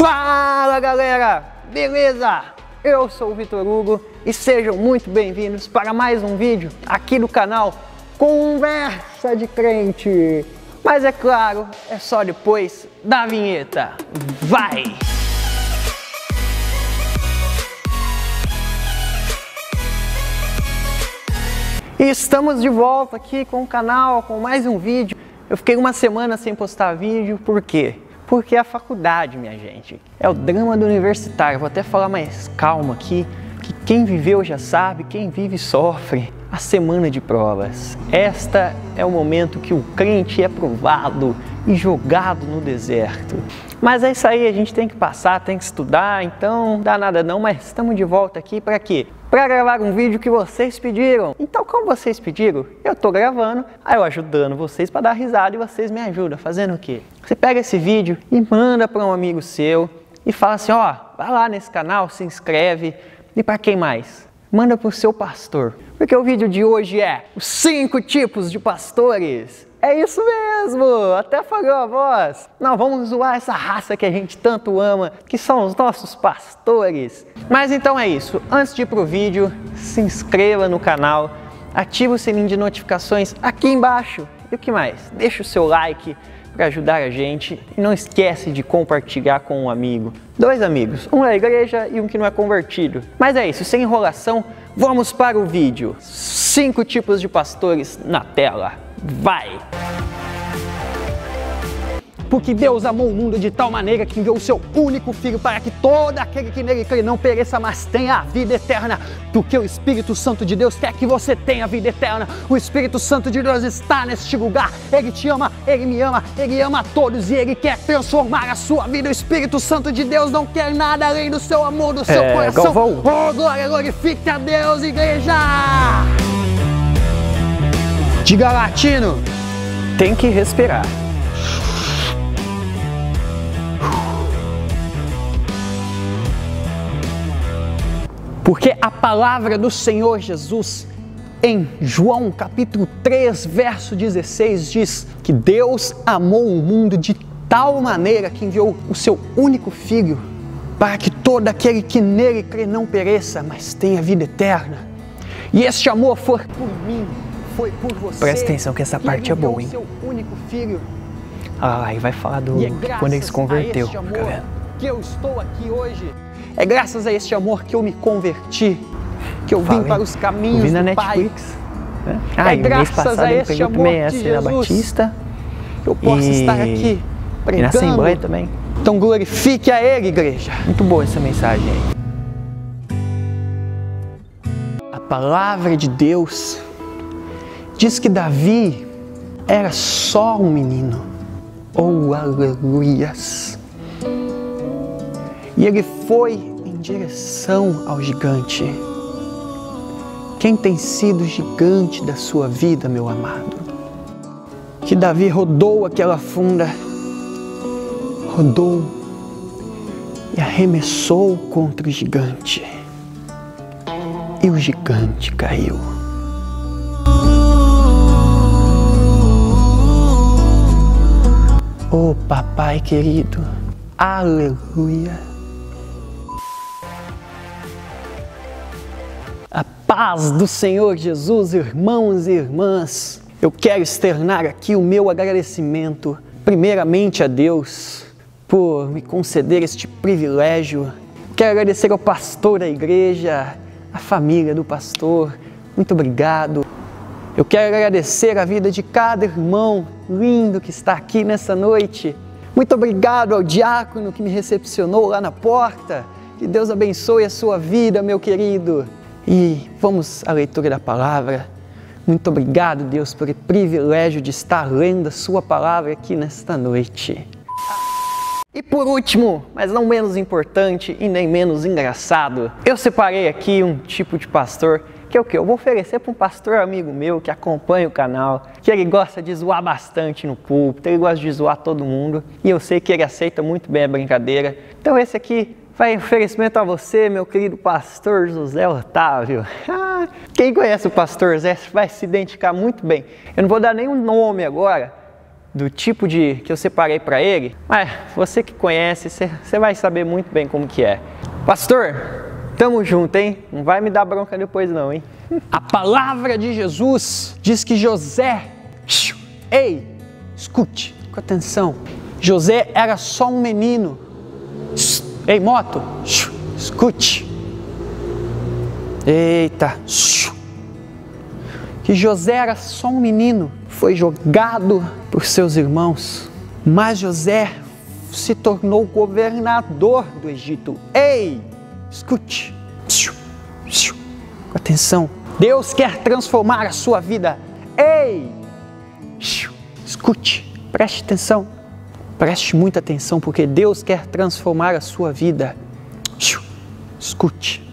Fala galera, beleza? Eu sou o Vitor Hugo e sejam muito bem-vindos para mais um vídeo aqui do canal Conversa de Crente. Mas é claro, é só depois da vinheta. Vai! E estamos de volta aqui com o canal, com mais um vídeo. Eu fiquei uma semana sem postar vídeo, por quê? Porque a faculdade, minha gente, é o drama do universitário. Vou até falar mais calmo aqui, que quem viveu já sabe, quem vive sofre. A semana de provas. Esta é o momento que o crente é provado e jogado no deserto. Mas é isso aí, a gente tem que passar, tem que estudar, então não dá nada não, mas estamos de volta aqui para quê? Para gravar um vídeo que vocês pediram. Então, como vocês pediram, eu tô gravando, aí eu ajudando vocês para dar risada e vocês me ajudam. Fazendo o quê? Você pega esse vídeo e manda para um amigo seu e fala assim, ó, vai lá nesse canal, se inscreve. E para quem mais? Manda pro seu pastor. Porque o vídeo de hoje é os 5 tipos de pastores. É isso mesmo, até falhou a voz. Não, vamos zoar essa raça que a gente tanto ama, que são os nossos pastores. Mas então é isso, antes de ir pro vídeo, se inscreva no canal, ativa o sininho de notificações aqui embaixo. E o que mais? Deixa o seu like para ajudar a gente e não esquece de compartilhar com um amigo. 2 amigos, um da igreja e um que não é convertido. Mas é isso, sem enrolação, vamos para o vídeo. 5 tipos de pastores na tela. Vai! Porque Deus amou o mundo de tal maneira que enviou o seu único filho para que todo aquele que nele crê não pereça, mas tenha a vida eterna. Porque o Espírito Santo de Deus quer que você tenha a vida eterna. O Espírito Santo de Deus está neste lugar. Ele te ama, ele me ama, ele ama a todos e ele quer transformar a sua vida. O Espírito Santo de Deus não quer nada além do seu amor, do seu coração. Galvão. Oh, glória, glorifique a Deus, igreja! Diga latino, tem que respirar. Porque a palavra do Senhor Jesus em João capítulo 3, verso 16 diz que Deus amou o mundo de tal maneira que enviou o seu único filho para que todo aquele que nele crê não pereça, mas tenha vida eterna. E este amor foi por mim, foi por você. Presta atenção que essa parte é boa, hein? Seu único filho. Ah, aí vai falar do quando ele se converteu, tá vendo? Que eu estou aqui hoje. É graças a este amor que eu me converti, que eu vim para os caminhos do Netflix, Pai. Né? É graças a este amor de Jesus eu posso estar aqui pregando. E na Assembleia também. Então glorifique a Ele, igreja. Muito boa essa mensagem aí. A palavra de Deus diz que Davi era só um menino. Oh, aleluias! E ele foi em direção ao gigante. Quem tem sido o gigante da sua vida, meu amado? Que Davi rodou aquela funda, rodou e arremessou contra o gigante. E o gigante caiu. Oh, papai querido, aleluia! A paz do Senhor Jesus, irmãos e irmãs. Eu quero externar aqui o meu agradecimento, primeiramente a Deus, por me conceder este privilégio. Quero agradecer ao pastor da igreja, à família do pastor. Muito obrigado. Eu quero agradecer a vida de cada irmão lindo que está aqui nessa noite. Muito obrigado ao diácono que me recepcionou lá na porta. Que Deus abençoe a sua vida, meu querido. E vamos à leitura da palavra. Muito obrigado, Deus, pelo privilégio de estar lendo a sua palavra aqui nesta noite. E por último, mas não menos importante e nem menos engraçado, eu separei aqui um tipo de pastor que é o que eu vou oferecer para um pastor amigo meu que acompanha o canal, que ele gosta de zoar bastante no púlpito, ele gosta de zoar todo mundo e eu sei que ele aceita muito bem a brincadeira. Então esse aqui vai em oferecimento a você, meu querido pastor José Otávio. Quem conhece o pastor Zé vai se identificar muito bem. Eu não vou dar nenhum nome agora, do tipo de que eu separei para ele, mas você que conhece, você vai saber muito bem como que é. Pastor, tamo junto, hein? Não vai me dar bronca depois não, hein? A palavra de Jesus diz que José... Ei, escute, com atenção. José era só um menino. Ei, moto, escute. Eita. Que José era só um menino, foi jogado por seus irmãos, mas José se tornou governador do Egito. Ei, escute, atenção, Deus quer transformar a sua vida. Ei, escute, preste atenção, preste muita atenção, porque Deus quer transformar a sua vida. Escute.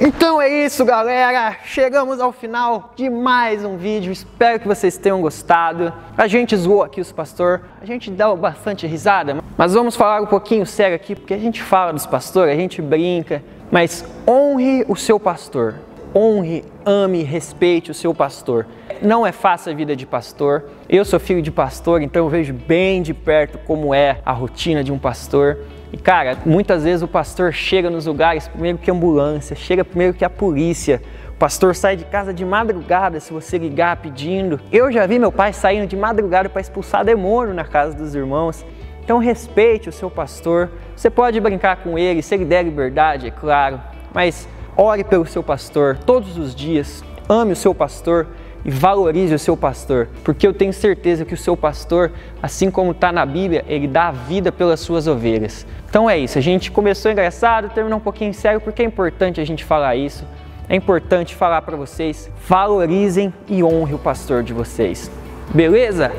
Então é isso, galera, chegamos ao final de mais um vídeo, espero que vocês tenham gostado. A gente zoou aqui os pastores, a gente dá bastante risada, mas vamos falar um pouquinho sério aqui, porque a gente fala dos pastores, a gente brinca, mas honre o seu pastor, honre, ame, respeite o seu pastor. Não é fácil a vida de pastor, eu sou filho de pastor, então eu vejo bem de perto como é a rotina de um pastor. E cara, muitas vezes o pastor chega nos lugares primeiro que a ambulância, chega primeiro que a polícia. O pastor sai de casa de madrugada, se você ligar pedindo. Eu já vi meu pai saindo de madrugada para expulsar demônio na casa dos irmãos. Então respeite o seu pastor. Você pode brincar com ele, se ele der liberdade, é claro. Mas ore pelo seu pastor todos os dias. Ame o seu pastor e valorize o seu pastor. Porque eu tenho certeza que o seu pastor, assim como está na Bíblia, ele dá a vida pelas suas ovelhas. Então é isso, a gente começou engraçado, terminou um pouquinho sério, porque é importante a gente falar isso, é importante falar para vocês, valorizem e honrem o pastor de vocês, beleza?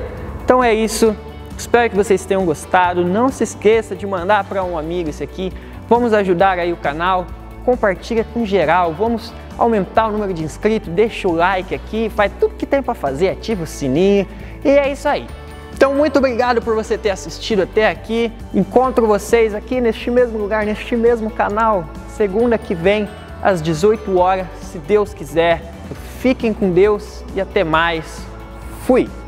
Então é isso, espero que vocês tenham gostado, não se esqueça de mandar para um amigo isso aqui, vamos ajudar aí o canal, compartilha com geral, vamos aumentar o número de inscritos, deixa o like aqui, faz tudo que tem para fazer, ativa o sininho e é isso aí. Então, muito obrigado por você ter assistido até aqui. Encontro vocês aqui neste mesmo lugar, neste mesmo canal, segunda que vem, às 18 horas, se Deus quiser. Fiquem com Deus e até mais. Fui!